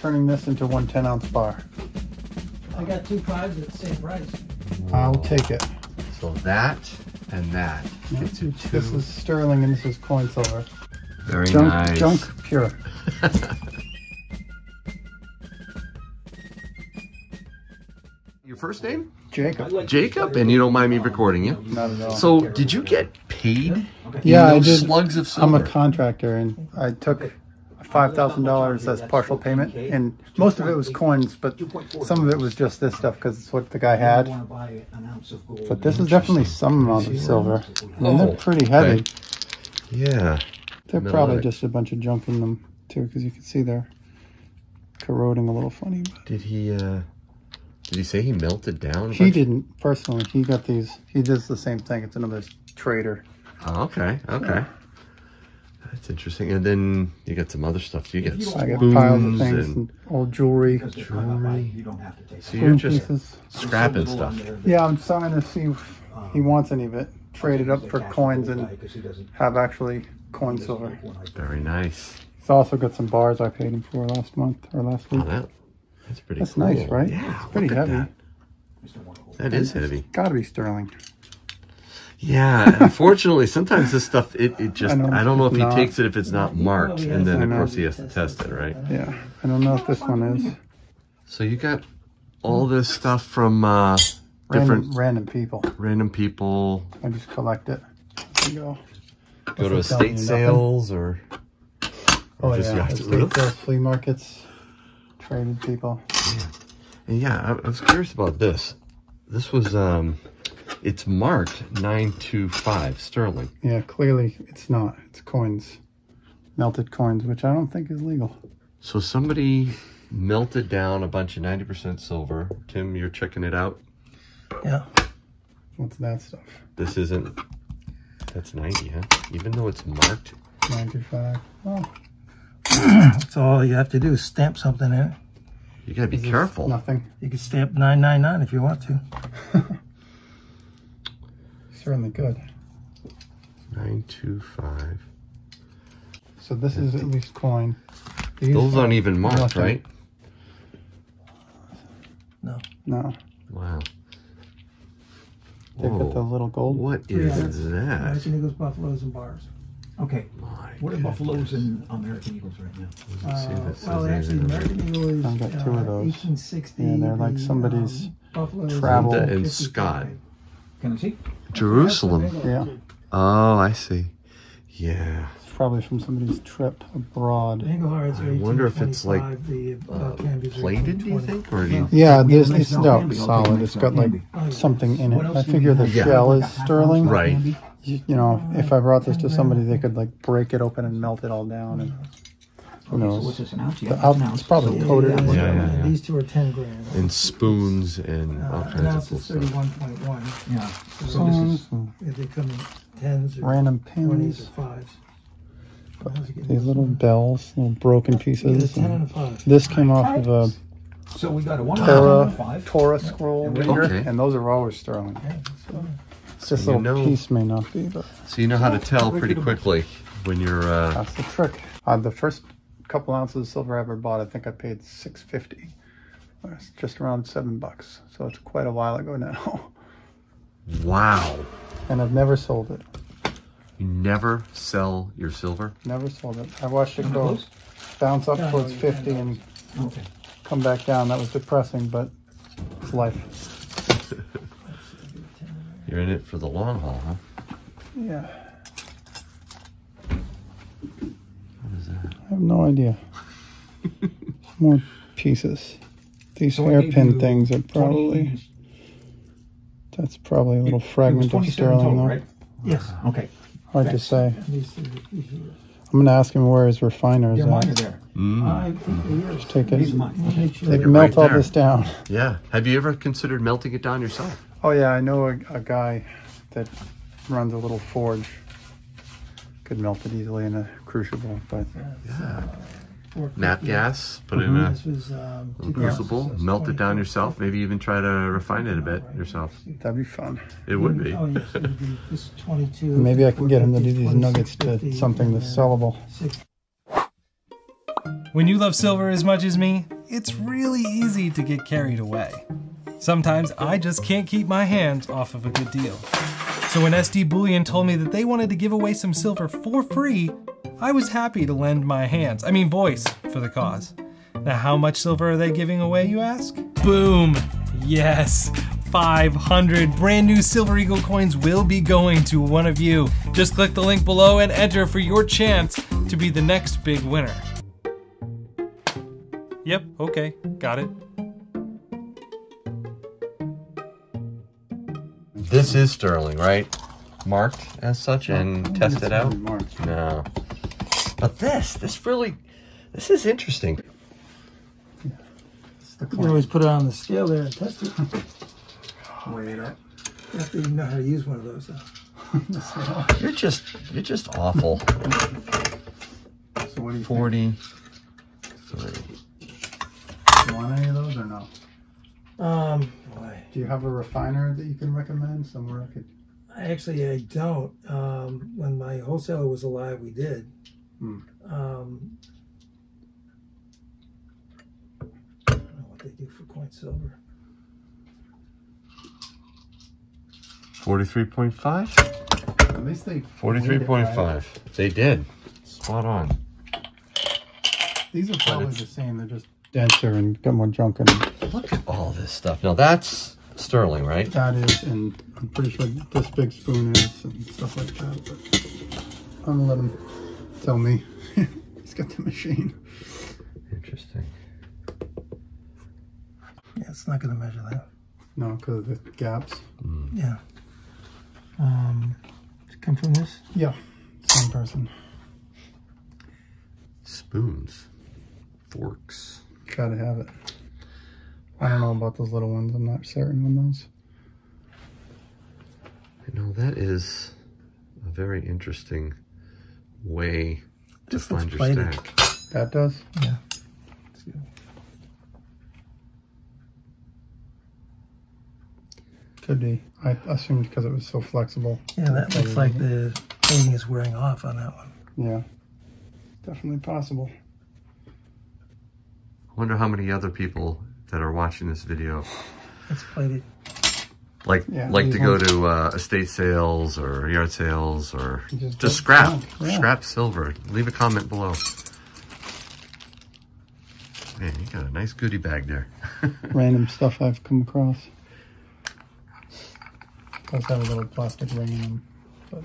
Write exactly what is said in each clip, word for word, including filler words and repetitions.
turning this into one ten ounce bar. I got two fives at the same price. Whoa. I'll take it. So that and that. Yep. Gets you two. This is sterling and this is coin silver. Very junk, nice. Junk pure. Your first name? Jacob. Like Jacob, and you don't mind me recording you? Not at all. So did you get paid? Yeah, I did. Slugs of silver? I'm a contractor, and I took five thousand dollars as partial payment, and most of it was coins, but some of it was just this stuff because it's what the guy had. But this is definitely some amount of silver, and they're pretty heavy. Yeah. They're probably just a bunch of junk in them, too, because you can see they're corroding a little funny. Did he... uh Did he say he melted down? He didn't, personally. He got these. He does the same thing. It's another trader. Oh, okay. Okay. Yeah. That's interesting. And then you got some other stuff. You get spoons. I got piles of things and, and old jewelry. Jewelry. You don't have to take so you're just pieces. Scrapping stuff. Yeah, I'm trying to see if he wants any of it. Trade it up for coins and have actually coin silver. Very nice. He's also got some bars I paid him for last month or last week. Oh, that's pretty That's cool. nice, right? Yeah, it's pretty heavy. That, that is heavy. It's gotta be sterling. Yeah, unfortunately, sometimes this stuff, it, it just, I don't, I don't know if not. He takes it if it's not marked, and then, of course, he has to test it, right? Yeah, I don't know if this one is. So you got all this stuff from uh, different... Random, random people. Random people. I just collect it. You go. Go to estate sales, or, or... Oh, just yeah, estate sales, flea markets. Traded people. Yeah. And yeah, I, I was curious about this. This was, um, it's marked nine two five sterling. Yeah, clearly it's not. It's coins, melted coins, which I don't think is legal. So somebody melted down a bunch of ninety percent silver. Tim, you're checking it out? Yeah. What's that stuff? This isn't, that's ninety, huh? Even though it's marked. nine two five. Oh. That's all you have to do is stamp something in it. You gotta be careful. Nothing. You can stamp nine nine nine if you want to. Certainly good. nine two five. So this is at least coin. These Those aren't even marked, nothing. Right? No. No. Wow. They've got the little gold. What is yeah, that? American Eagles, Buffaloes, and Bars. Okay, My what are goodness. Buffaloes and American Eagles right now? Uh, well, actually, American Eagle is I've got two uh, of those. eighteen sixty, and they're like somebody's um, travel. And Scott. Can I see? Jerusalem. Yeah. Oh, I see. Yeah. It's probably from somebody's trip abroad. I wonder if it's like uh, plated, do you think? Or do you yeah, there's this no, no, solid. It's got like something in it. I figure the yeah. shell is sterling. Right. You, you know, if I brought this to somebody, they could like break it open and melt it all down, and who knows? The out, it's probably yeah, coated. Yeah, yeah, yeah. These two are ten grand. And spoons and all kinds uh, of cool stuff. Thirty-one point one. Yeah. So this is if they come in tens or random pins or fives. These little bells, little broken pieces. Yeah, and and this came off of a so we got a one Torah, Torah scroll reader, okay. and those are always sterling. Okay, so. So this little know, piece may not be, but... So you know how to tell pretty quickly when you're... Uh... That's the trick. Uh, the first couple ounces of silver I ever bought, I think I paid six fifty. It's just around seven bucks. So it's quite a while ago now. Wow. And I've never sold it. You never sell your silver? Never sold it. I watched it go bounce up no, towards fifty and okay. come back down. That was depressing, but it's life. You're in it for the long haul, huh? Yeah. What is that? I have no idea. More pieces. These so hairpin things are probably... That's probably a little it, fragment it of sterling. Total, right? Yes. Okay. Hard Thanks. to say. I'm going to ask him where his refiner is at. There. Mm. I think Just take it. Sure. They can melt right all there. this down. Yeah. Have you ever considered melting it down yourself? Oh yeah, I know a, a guy that runs a little forge. Could melt it easily in a crucible, but yeah. Uh, Nap gas, put mm-hmm. it in a this was, um, little crucible, yeah. melt it down yourself. Maybe even try to refine it a bit yourself. That'd be fun. It would be. Maybe I can get him to do these nuggets to something that's sellable. When you love silver as much as me, it's really easy to get carried away. Sometimes I just can't keep my hands off of a good deal. So when S D Bullion told me that they wanted to give away some silver for free, I was happy to lend my hands, I mean voice, for the cause. Now how much silver are they giving away, you ask? Boom! Yes! five hundred brand new Silver Eagle coins will be going to one of you. Just click the link below and enter for your chance to be the next big winner. Yep, okay, got it. This is sterling, right? Marked as such and tested out? Marked. No. But this, this really, this is interesting. Yeah. You can always put it on the scale there and test it. Wait up. You have to even know how to use one of those though. You're just you're just awful. So what do you forty think? You want any of those or no? Um boy. Do you have a refiner that you can recommend somewhere I could actually I don't. Um when my wholesaler was alive we did. Hmm. Um I don't know what they do for coin silver. forty-three point five? At least they forty-three point five. Right? They did. Spot on. These are probably the same. They're just denser and got more junk in them. Look at all this stuff. Now that's sterling, right? That is, and I'm pretty sure this big spoon is and stuff like that. But I'm gonna let him tell me. He's got the machine. Interesting. Yeah, it's not gonna measure that. No, because of the gaps. Mm. Yeah. Um, does it come from this? Yeah, same person. Spoons, forks. Gotta have it. I don't know about those little ones. I'm not certain on those. You know, that is a very interesting way to find your stack. That does? Yeah. Could be. I assumed because it was so flexible. Yeah, that looks like the painting is wearing off on that one. Yeah, definitely possible. I wonder how many other people that are watching this video That's plated. like yeah, like to go ones. to uh, estate sales or yard sales or you just, just scrap, yeah. scrap silver. Leave a comment below. Man, you got a nice goodie bag there. Random stuff I've come across. Does have a little plastic ring in them. But.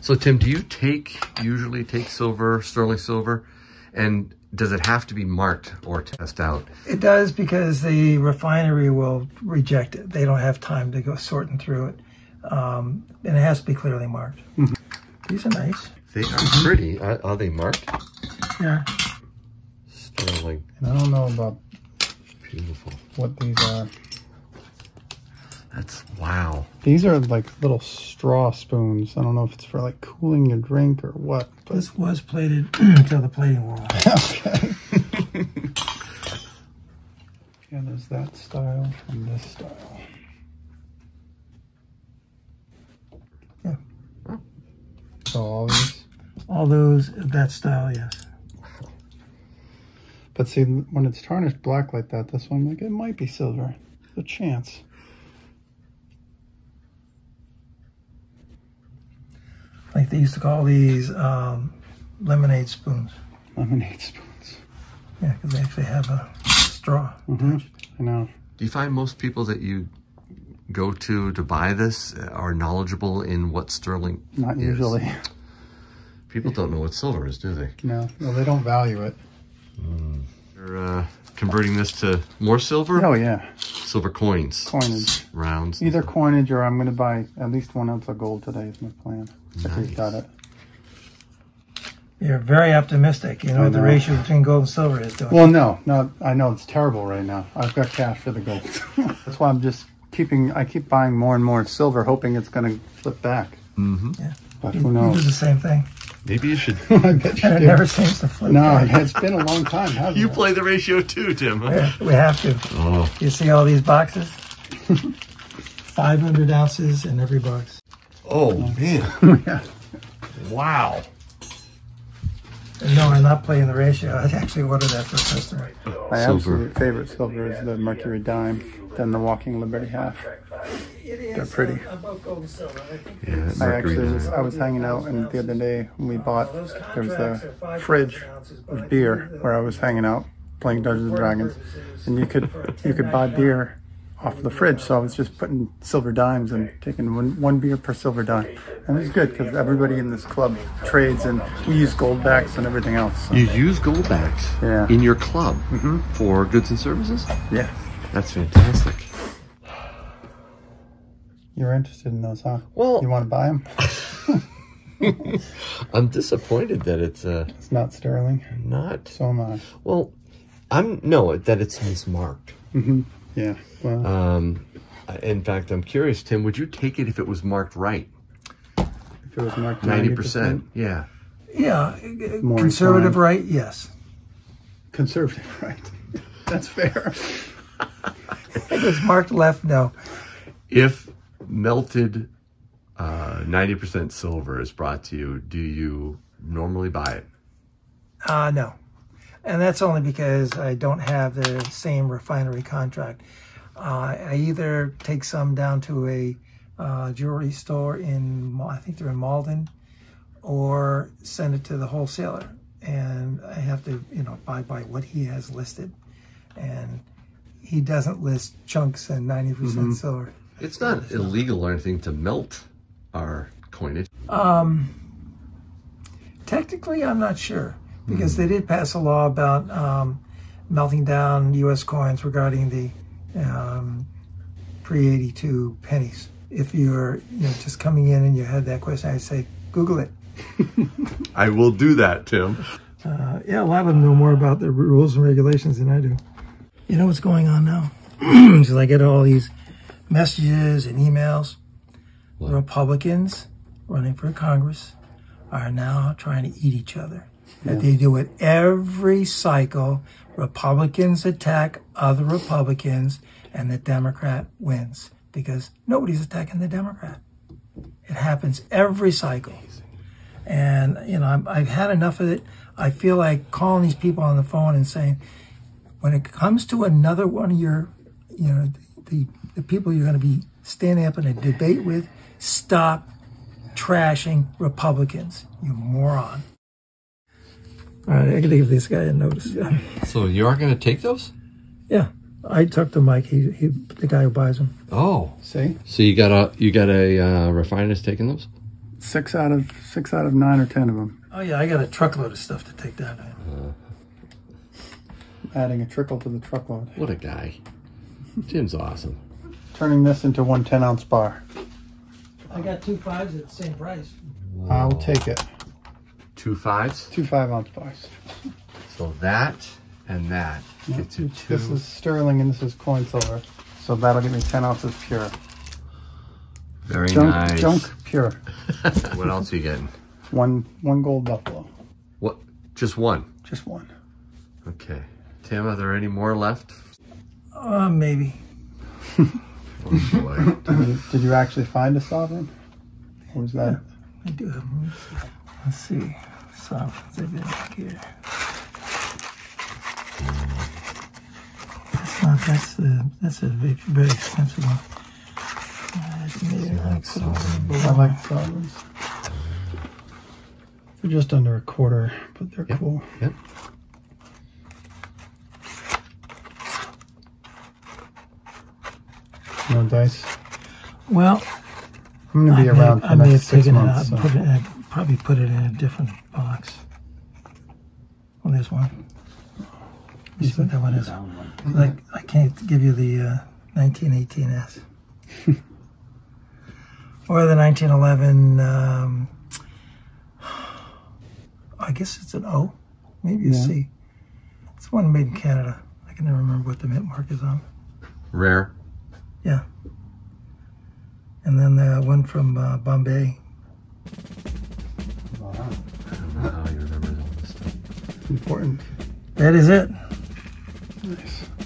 So Tim, do you take usually take silver, sterling silver, and does it have to be marked or test out? It does because the refinery will reject it. They don't have time to go sorting through it, um, and it has to be clearly marked. Mm-hmm. These are nice. They are mm-hmm. pretty. Are, are they marked? Yeah. Sterling. And I don't know about beautiful what these are. That's wow. These are like little straw spoons. I don't know if it's for like cooling your drink or what. But... This was plated until the plating wore off. Okay. Yeah, there's that style and this style. Yeah. Huh? So all these? All those of that style, yes. But see, when it's tarnished black like that, this one, like it might be silver. There's a chance. Like they used to call these um, lemonade spoons. Lemonade spoons. Yeah, because they actually have a straw. Mm-hmm. I know. Do you find most people that you go to to buy this are knowledgeable in what sterling is? Not usually. People don't know what silver is, do they? No, no, they don't value it. Mm. You're uh, converting this to more silver? Oh, yeah. Silver coins. Coinage. Rounds. Either coinage or I'm going to buy at least one ounce of gold today is my plan. Nice. If you've got it. You're very optimistic. You know, know the ratio between gold and silver is doing. Well, no. no, I know it's terrible right now. I've got cash for the gold. That's why I'm just keeping, I keep buying more and more silver, hoping it's going to flip back. Mm-hmm. Yeah. But who knows? You do the same thing. Maybe you should. I bet you and it do. Never seems to flip. No, it's been a long time. Hasn't you it? Play the ratio too, Tim. Huh? We have to. Oh. You see all these boxes? five hundred ounces in every box. Oh, man. Yeah. Wow. No, I'm not playing the ratio. I actually ordered that for a customer. My absolute favorite silver is the Mercury dime, then the Walking Liberty half. They're pretty. Yeah, I actually was, I was hanging out, and the other day when we bought, there was a fridge of beer where I was hanging out playing Dungeons and Dragons, and you could you could buy beer off the fridge, so I was just putting silver dimes and taking one, one beer per silver dime. And it was good because everybody in this club trades, and we use goldbacks and everything else. So. You use goldbacks yeah. in your club mm-hmm. for goods and services? Yeah. That's fantastic. You're interested in those, huh? Well, you want to buy them? I'm disappointed that it's... Uh, it's not sterling. Not. So am I. Well, I'm, no, that it's mismarked. Mm-hmm. Yeah. Well, um, in fact, I'm curious, Tim, would you take it if it was marked right? If it was marked ninety percent? ninety percent yeah. Yeah. More conservative inclined. Right, yes. Conservative right. That's fair. If it was marked left, no. If melted uh, ninety percent silver is brought to you, do you normally buy it? Uh, no. And that's only because I don't have the same refinery contract. Uh, I either take some down to a uh, jewelry store in, I think they're in Malden, or send it to the wholesaler. And I have to, you know, buy by what he has listed. And he doesn't list chunks and ninety percent mm-hmm. silver. It's not illegal or anything to melt our coinage. Um, technically, I'm not sure. Because they did pass a law about um, melting down U S coins regarding the um, pre eighty-two pennies. If you're you know, just coming in and you had that question, I'd say, Google it. I will do that, Tim. Uh, yeah, a lot of them know more about the rules and regulations than I do. You know what's going on now? Because I get all these messages and emails. What? Republicans running for Congress are now trying to eat each other. Yeah. They do it every cycle. Republicans attack other Republicans, and the Democrat wins because nobody's attacking the Democrat. It happens every cycle. And, you know, I'm, I've had enough of it. I feel like calling these people on the phone and saying, when it comes to another one of your, you know, the, the people you're going to be standing up in a debate with, stop trashing Republicans, you moron. All right, I gotta give this guy a notice. So you are gonna take those? Yeah, I talked to Mike. He, he, the guy who buys them. Oh, see. So you got a, you got a uh, refiner's taking those? Six out of six out of nine or ten of them. Oh yeah, I got a truckload of stuff to take down. Uh, Adding a trickle to the truckload. What a guy! Jim's awesome. Turning this into one ten ounce bar. I got two fives at the same price. Whoa. I'll take it. Two fives? Two five-ounce bars. So that and that yep. gets you two. This is sterling and this is coin silver. So that'll get me ten ounces pure. Very junk, nice. Junk pure. What else are you getting? One one gold buffalo. What? Just one? Just one. Okay. Tim, are there any more left? Uh, maybe. Oh, boy. Did, you, did you actually find a sovereign? Or was that? Yeah, I do have one. Let's see. So, back here. That's not, that's the, that's a very, very expensive one. I like sovereigns. I like sovereigns. They're just under a quarter, but they're yep. cool. Yep. No dice? Well, I'm going to be I around may, for the next six months. It out, so. put it, I, Probably put it in a different box. Well, there's one. You see what that one is? Like I can't give you the uh, nineteen eighteen S or the nineteen eleven. Um, I guess it's an O, maybe a yeah. C. It's one made in Canada. I can never remember what the mint mark is on. Rare. Yeah. And then the one from uh, Bombay. Important. That is it. Nice.